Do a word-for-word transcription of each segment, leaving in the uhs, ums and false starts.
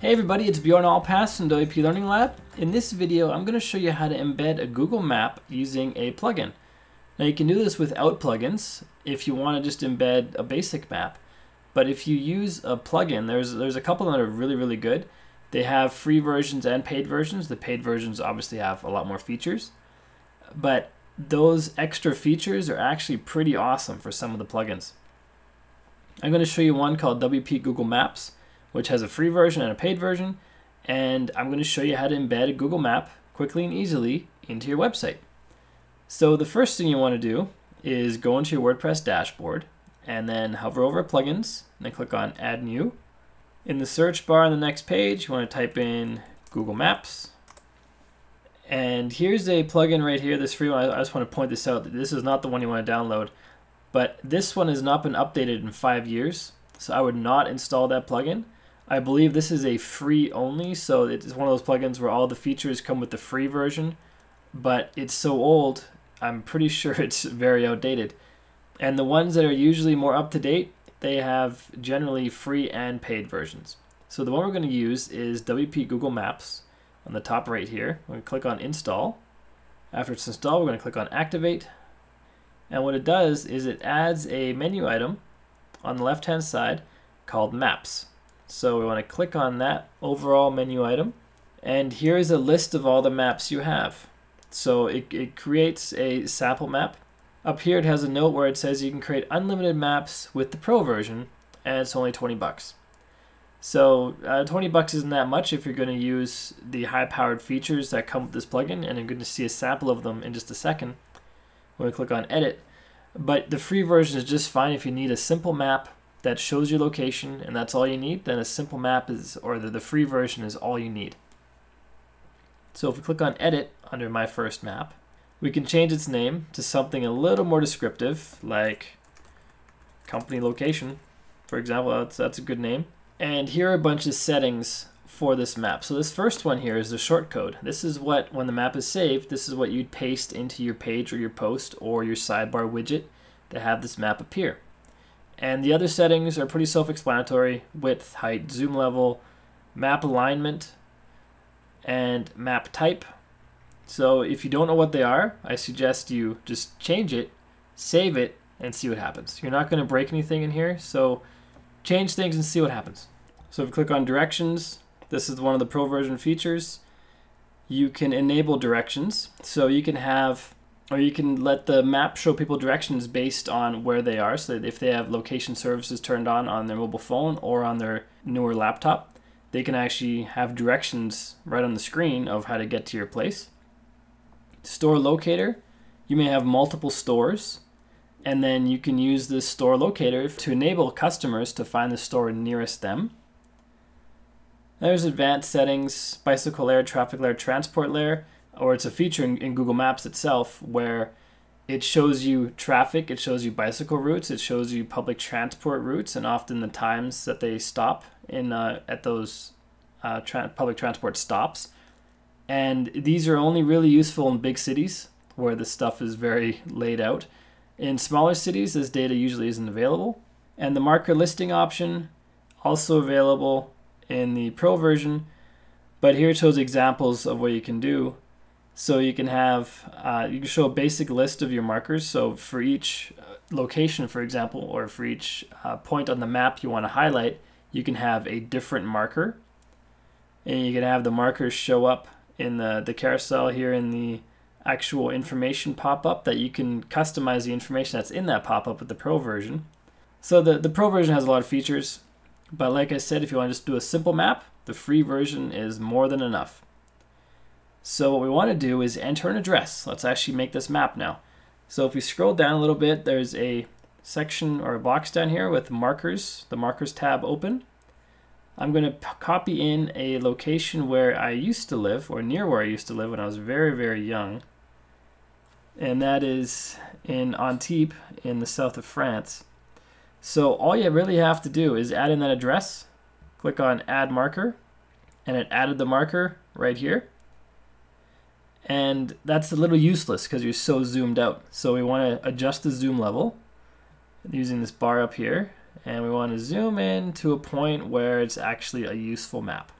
Hey everybody, it's Bjorn Alpass from W P Learning Lab. In this video, I'm going to show you how to embed a Google map using a plugin. Now you can do this without plugins if you want to just embed a basic map. But if you use a plugin, there's, there's a couple that are really, really good. They have free versions and paid versions. The paid versions obviously have a lot more features. But those extra features are actually pretty awesome for some of the plugins. I'm going to show you one called W P Google Maps, which has a free version and a paid version, and I'm going to show you how to embed a Google map quickly and easily into your website. So the first thing you want to do is go into your WordPress dashboard and then hover over plugins and then click on add new. In the search bar on the next page, you want to type in Google Maps. And here's a plugin right here, this free one. I just want to point this out, that this is not the one you want to download, but this one has not been updated in five years, so I would not install that plugin. I believe this is a free only, so it's one of those plugins where all the features come with the free version, but it's so old, I'm pretty sure it's very outdated. And the ones that are usually more up to date, they have generally free and paid versions. So the one we're going to use is W P Google Maps on the top right here. We're going to click on install. After it's installed, we're going to click on activate. And what it does is it adds a menu item on the left hand side called maps. So we want to click on that overall menu item, and here is a list of all the maps you have. So it, it creates a sample map. Up here it has a note where it says you can create unlimited maps with the pro version, and it's only twenty bucks. So uh, twenty bucks isn't that much if you're going to use the high powered features that come with this plugin, and I'm going to see a sample of them in just a second. We're going to click on edit, but the free version is just fine if you need a simple map that shows your location and that's all you need. Then a simple map is, or the, the free version is all you need. So if we click on edit under my first map, we can change its name to something a little more descriptive, like company location, for example. That's, that's a good name. And here are a bunch of settings for this map. So this first one here is the shortcode. This is what, when the map is saved, this is what you'd paste into your page or your post or your sidebar widget to have this map appear. And the other settings are pretty self-explanatory: width, height, zoom level, map alignment, and map type. So if you don't know what they are, I suggest you just change it, save it, and see what happens. You're not going to break anything in here, so change things and see what happens. So if you click on directions, this is one of the pro version features. You can enable directions, so you can have, or you can let the map show people directions based on where they are, so that if they have location services turned on on their mobile phone or on their newer laptop, they can actually have directions right on the screen of how to get to your place. Store locator, you may have multiple stores, and then you can use this store locator to enable customers to find the store nearest them. There's advanced settings, bicycle layer, traffic layer, transport layer, or it's a feature in, in Google Maps itself where it shows you traffic, it shows you bicycle routes, it shows you public transport routes, and often the times that they stop in uh, at those uh, tra public transport stops. And these are only really useful in big cities where this stuff is very laid out. In smaller cities, this data usually isn't available. And the marker listing option, also available in the pro version, but here it shows examples of what you can do. So you can have, uh, you can show a basic list of your markers. So for each location, for example, or for each uh, point on the map you want to highlight, you can have a different marker. And you can have the markers show up in the, the carousel here in the actual information pop-up, that you can customize the information that's in that pop-up with the pro version. So the, the pro version has a lot of features, but like I said, if you want to just do a simple map, the free version is more than enough. So what we want to do is enter an address. Let's actually make this map now. So if we scroll down a little bit, there's a section or a box down here with markers, the markers tab open. I'm going to copy in a location where I used to live, or near where I used to live when I was very, very young. And that is in Antibes in the south of France. So all you really have to do is add in that address, click on add marker, and it added the marker right here. And that's a little useless because you're so zoomed out. So we want to adjust the zoom level using this bar up here. And we want to zoom in to a point where it's actually a useful map.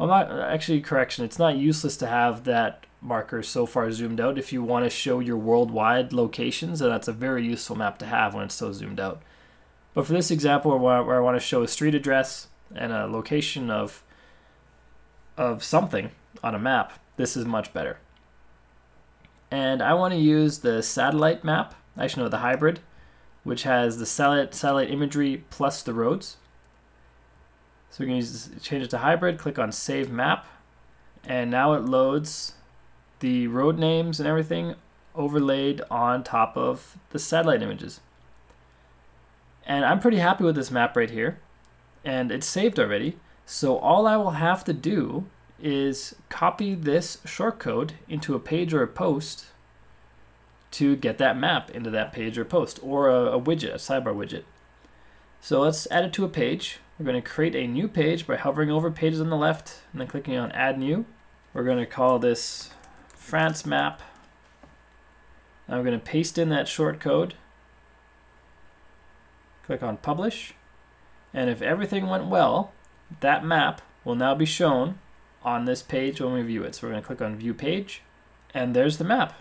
I'm not actually correction. It's not useless to have that marker so far zoomed out if you want to show your worldwide locations, and that's a very useful map to have when it's so zoomed out. But for this example, where I want to show a street address and a location of of something on a map, this is much better. And I want to use the satellite map, actually no, the hybrid, which has the satellite, satellite imagery plus the roads. So we can use this, change it to hybrid, click on Save Map, and now it loads the road names and everything overlaid on top of the satellite images. And I'm pretty happy with this map right here, and it's saved already. So all I will have to do is copy this shortcode into a page or a post to get that map into that page or post, or a, a widget, a sidebar widget. So let's add it to a page. We're going to create a new page by hovering over pages on the left and then clicking on Add New. We're going to call this France Map. I'm going to paste in that shortcode. Click on Publish. And if everything went well, that map will now be shown on this page when we view it. So we're going to click on View Page, and there's the map.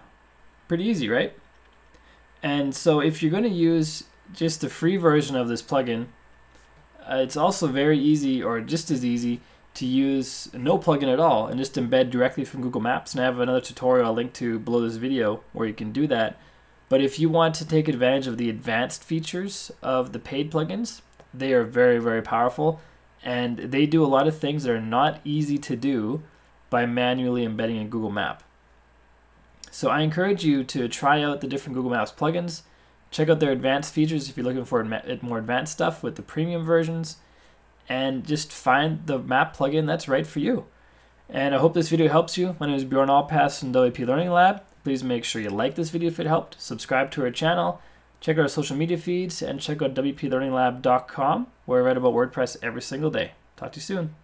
Pretty easy, right? And so if you're going to use just the free version of this plugin, uh, it's also very easy, or just as easy, to use no plugin at all and just embed directly from Google Maps. And I have another tutorial I'll link to below this video where you can do that. But if you want to take advantage of the advanced features of the paid plugins, they are very, very powerful. And they do a lot of things that are not easy to do by manually embedding in Google Map. So I encourage you to try out the different Google Maps plugins. Check out their advanced features if you're looking for more advanced stuff with the premium versions. And just find the map plugin that's right for you. And I hope this video helps you. My name is Bjorn Alpass from W P Learning Lab. Please make sure you like this video if it helped. Subscribe to our channel. Check out our social media feeds, and check out W P Learning Lab dot com, where I write about WordPress every single day. Talk to you soon.